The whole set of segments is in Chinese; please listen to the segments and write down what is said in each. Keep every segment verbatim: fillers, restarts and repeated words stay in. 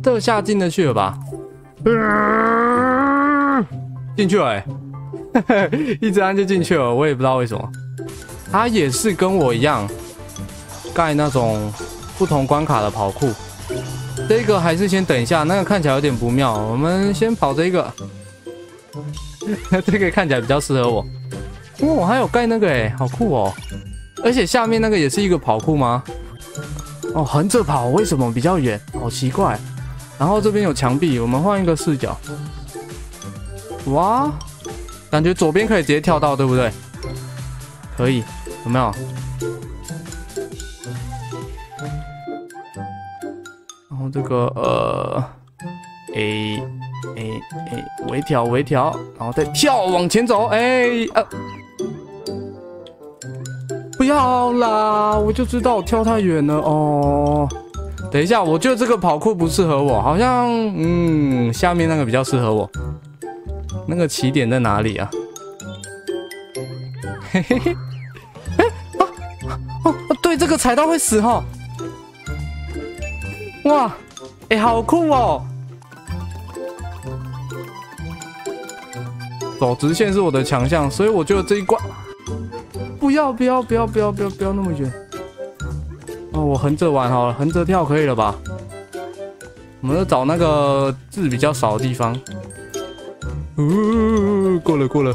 这下进得去了吧？呃、进去了、欸，哎一直按就进去了，我也不知道为什么。它也是跟我一样盖那种不同关卡的跑酷。这个还是先等一下，那个看起来有点不妙，我们先跑这个。这个看起来比较适合我。哇、哦，我还有盖那个哎、欸，好酷哦！而且下面那个也是一个跑酷吗？ 哦，横着跑为什么比较远？好奇怪。然后这边有墙壁，我们换一个视角。哇，感觉左边可以直接跳到，对不对？可以，有没有？然后这个呃，哎哎哎，微调微调，然后再跳往前走，哎呃。不要啦！我就知道我跳太远了哦。等一下，我觉得这个跑酷不适合我，好像嗯，下面那个比较适合我。那个起点在哪里啊？嘿嘿嘿，哎啊哦、啊啊、对，这个踩到会死哦。哇，哎、欸，好酷哦！走直线是我的强项，所以我觉得这一关。 不要不要不要不要不要不要那么远！哦，我横着玩好了，横着跳可以了吧？我们就找那个字比较少的地方。呜、哦，过了过了。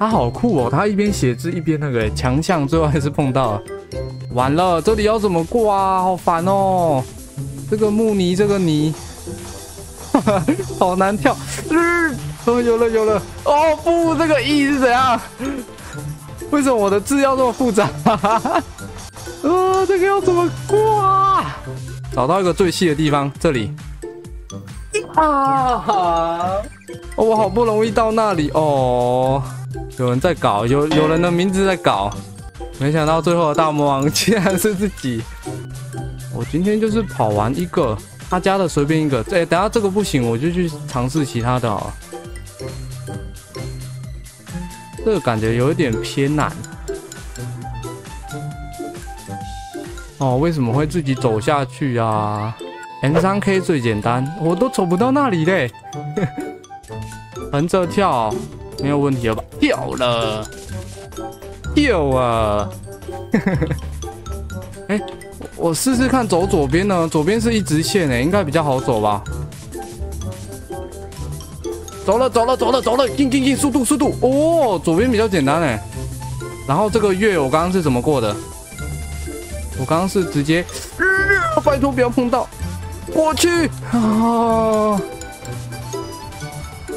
它、啊、好酷哦！它一边写字一边那个强项，最后还是碰到了。完了，这里要怎么过啊？好烦哦！这个木泥，这个泥，好难跳。呃哦，有了有了！哦不，这个 E 是怎样？ 为什么我的字要这么复杂？啊，这个要怎么过啊？找到一个最细的地方，这里。啊！哦，我好不容易到那里哦。有人在搞，有有人的名字在搞。没想到最后的大魔王竟然是自己。我今天就是跑完一个他家的随便一个。哎，等下这个不行，我就去尝试其他的好了。 这个感觉有一点偏难哦，为什么会自己走下去啊 ？M 三 K 最简单，我都走不到那里嘞。横着跳没有问题了吧？跳了，跳啊！哎，我试试看走左边呢，左边是一直线哎，应该比较好走吧。 走了走了走了走了，进进进，速度速度哦！左边比较简单哎。然后这个月我刚刚是怎么过的？我刚刚是直接，呃、拜托不要碰到，过去啊！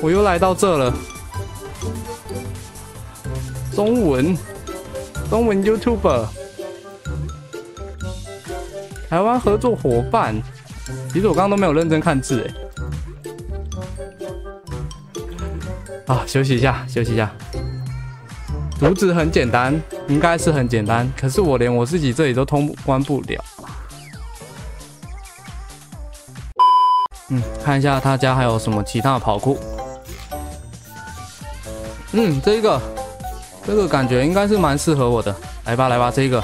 我又来到这了。中文，中文 YouTuber， 台湾合作伙伴。其实我刚刚都没有认真看字哎。 啊，休息一下，休息一下。竹子很简单，应该是很简单，可是我连我自己这里都通关不了。嗯，看一下他家还有什么其他的跑酷。嗯，这个，这个感觉应该是蛮适合我的。来吧，来吧，这个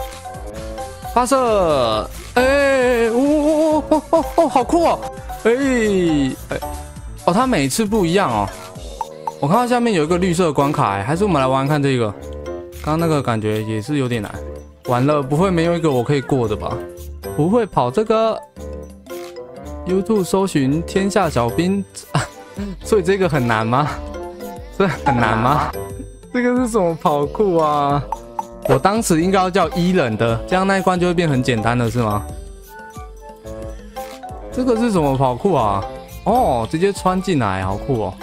发射，哎、欸，哦哦哦哦哦，好酷哦！哎、欸、哎、欸，哦，它每次不一样哦。 我看到下面有一个绿色的关卡、欸，还是我们来玩玩看这个。刚刚那个感觉也是有点难。完了，不会没有一个我可以过的吧？不会跑这个 ？YouTube 搜寻天下小兵，所以这个很难吗？这很难吗？这个是什么跑酷啊？我当时应该要叫伊人的，这样那一关就会变很简单了，是吗？这个是什么跑酷啊？哦，直接穿进来，好酷哦！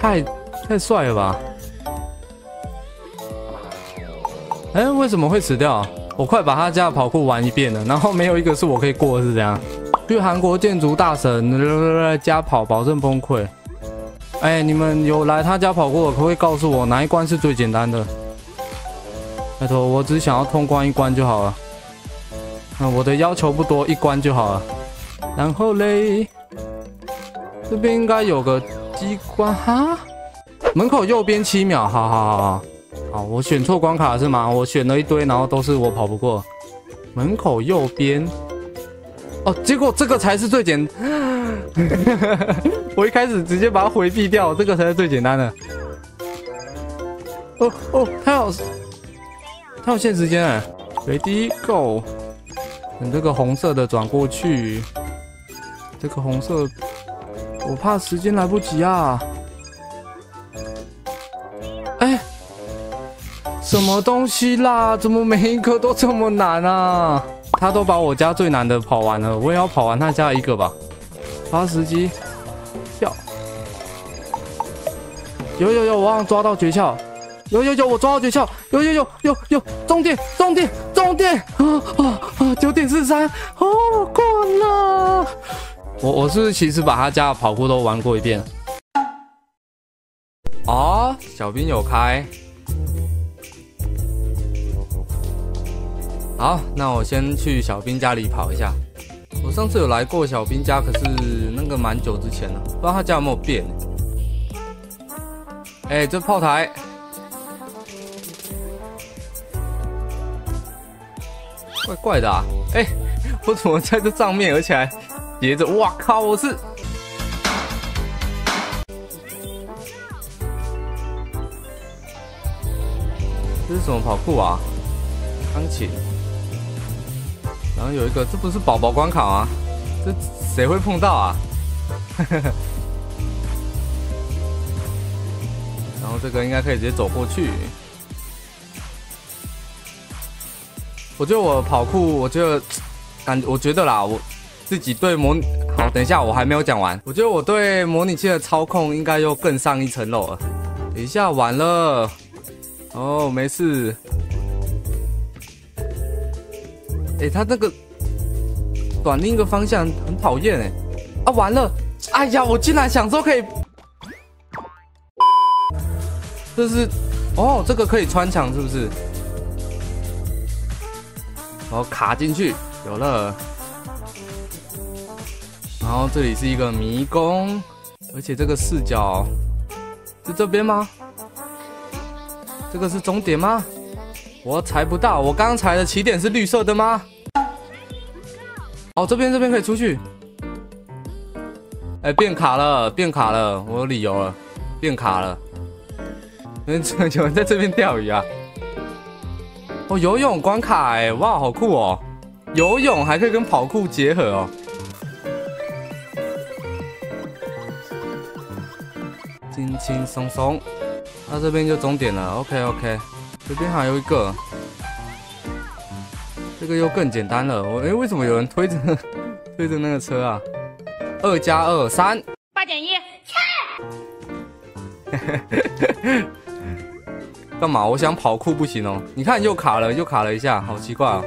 太太帅了吧！哎、欸，为什么会死掉？我快把他家的跑酷玩一遍了，然后没有一个是我可以过，是这样。去韩国建筑大神家跑，保证崩溃。哎、欸，你们有来他家跑过，可不可以告诉我哪一关是最简单的？拜托，我只想要通关一关就好了。嗯，我的要求不多，一关就好了。然后嘞，这边应该有个。 机关哈，门口右边七秒，好好好好，好，我选错关卡是吗？我选了一堆，然后都是我跑不过。门口右边。哦，结果这个才是最简单。我一开始直接把它回避掉，这个才是最简单的。哦哦，它有它有限时间哎。Ready go！ 等这个红色的转过去。这个红色，我怕时间来不及啊。 什么东西啦？怎么每一个都这么难啊？他都把我家最难的跑完了，我也要跑完他家一个吧。八十级，跳！有有有，我好像抓到诀窍！有有有，我抓到诀窍！有有有有有，终点终点终点！啊啊啊！九点四三，哦，过了！我我是不是其实把他家的跑酷都玩过一遍？啊，小兵有开。 好，那我先去小兵家里跑一下。我上次有来过小兵家，可是那个蛮久之前了，不知道他家有没有变。哎，这炮台，怪怪的啊！哎，我怎么在这上面，而且还叠着？哇靠！我是这是什么跑酷啊？钢琴。 然后有一个，这不是宝宝关卡吗？这谁会碰到啊？然后这个应该可以直接走过去。我觉得我跑酷，我觉得感，我觉得啦，我自己对模拟……好，等一下我还没有讲完。我觉得我对模拟器的操控应该又更上一层楼了。等一下完了，哦，没事。 哎、欸，他那个短另一个方向很讨厌哎！啊，完了！哎呀，我竟然想说可以，这是哦，这个可以穿墙是不是？然后卡进去，有了。然后这里是一个迷宫，而且这个视角是这边吗？这个是终点吗？ 我踩不到，我刚才的起点是绿色的吗？哦，这边这边可以出去。哎、欸，变卡了，变卡了，我有理由了，变卡了。嗯，有人在这边钓鱼啊？哦，游泳关卡哎、欸，哇，好酷哦！游泳还可以跟跑酷结合哦。轻轻松松，那、啊、这边就终点了。OK OK。 这边还有一个，这个又更简单了。我哎、欸，为什么有人推着推着那个车啊？二加二三，八点一，切！干嘛？我想跑酷不行哦。你看又卡了，又卡了一下，好奇怪哦。